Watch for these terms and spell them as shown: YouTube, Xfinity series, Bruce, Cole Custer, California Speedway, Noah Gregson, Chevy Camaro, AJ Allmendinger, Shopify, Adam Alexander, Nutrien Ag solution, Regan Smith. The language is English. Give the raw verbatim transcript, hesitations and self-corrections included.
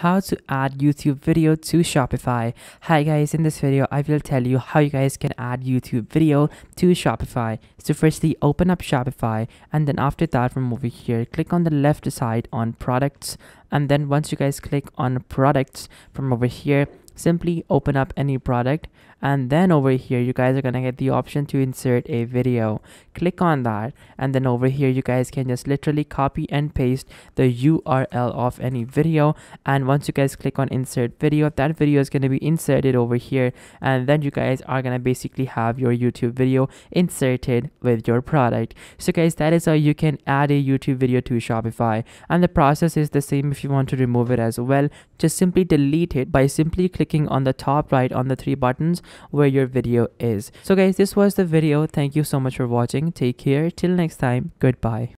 How to add YouTube video to Shopify. Hi guys, in this video I will tell you how you guys can add YouTube video to Shopify. So firstly, open up Shopify, and then after that, from over here, click on the left side on products, and then once you guys click on products from over here, simply open up any product, and then over here you guys are gonna get the option to insert a video. Click on that, and then over here you guys can just literally copy and paste the U R L of any video, and once you guys click on insert video, that video is gonna be inserted over here, and then you guys are gonna basically have your YouTube video inserted with your product. So guys, that is how you can add a YouTube video to Shopify, and the process is the same if you want to remove it as well. Just simply delete it by simply clicking on the top right on the three buttons where your video is. So guys, this was the video. Thank you so much for watching. Take care till next time. Goodbye.